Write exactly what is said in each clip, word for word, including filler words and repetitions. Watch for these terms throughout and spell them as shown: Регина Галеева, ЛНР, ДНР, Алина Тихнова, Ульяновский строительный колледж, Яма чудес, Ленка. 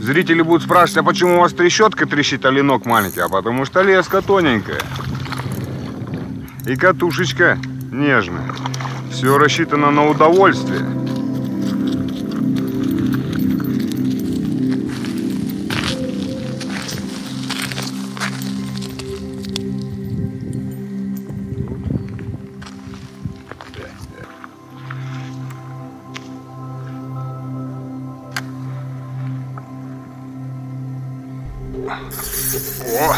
Зрители будут спрашивать, а почему у вас трещотка трещит, а ленок маленький? А потому что леска тоненькая. И катушечка нежная. Все рассчитано на удовольствие. О!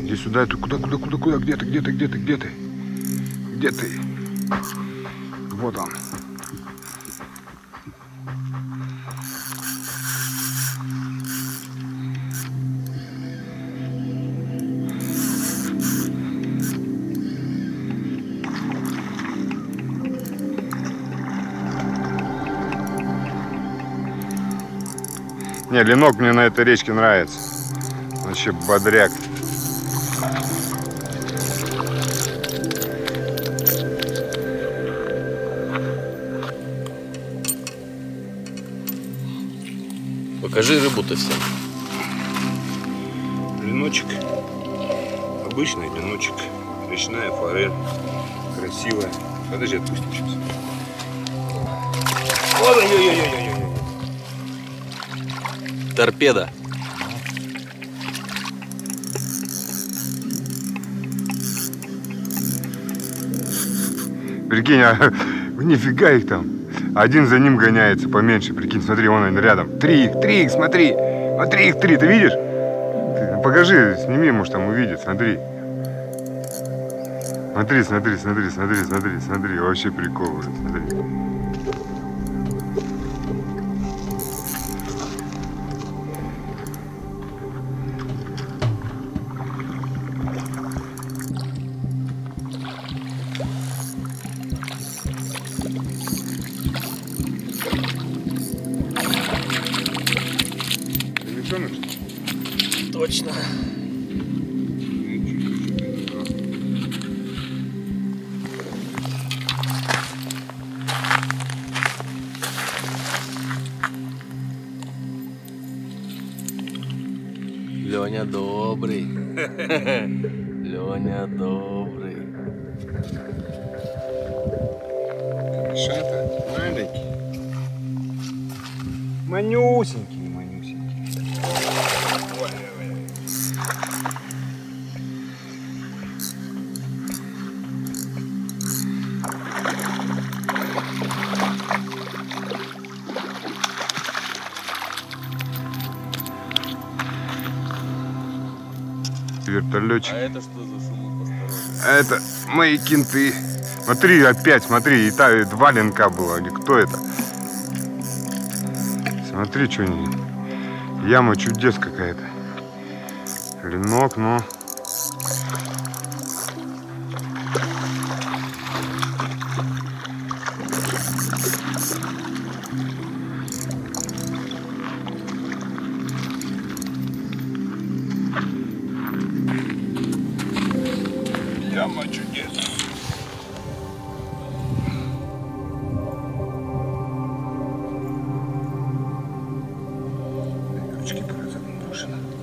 Иди сюда, это куда, куда, куда, куда, где ты, где ты, где ты, где ты, где ты? Вот он. Не, ленок мне на этой речке нравится. Вообще бодряк. Покажи рыбу-то всем. Леночек. Обычный леночек. Речная форель. Красивая. Подожди, отпустим сейчас. Ой-ой-ой-ой-ой. Торпеда. Прикинь, а, нифига их там. Один за ним гоняется поменьше. Прикинь, смотри, вон он рядом. Три их, три их, смотри. Смотри их три, ты видишь? Покажи, сними, может там увидит, смотри. Смотри, смотри, смотри, смотри, смотри, смотри. Вообще прикол уже, смотри. Точно. Леня добрый. Леня добрый. Шата маленький. Манюсенький. Вертолетчик. А это что за шумы посторонние? Это мои кенты. Смотри, опять, смотри, и та, и два ленка было. Или кто это? Смотри, что они. Яма чудес какая-то. Ленок, но... Яма чудес. Крючки показаны брошены.